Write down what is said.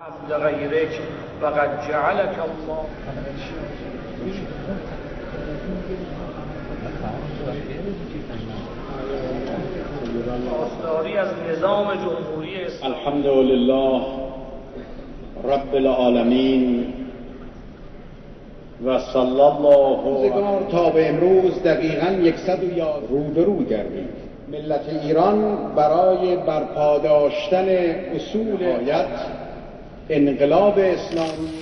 حبل غیرک وقد جعلک الله پاسداری از نظام جمهوری اسلامی. الحمد لله رب العالمین و صلی الله روزگار تا به امروز دقیقاً 111 روبرو گردید. ملت ایران برای برپاداشتن اصول حیات انقلاب اسلامی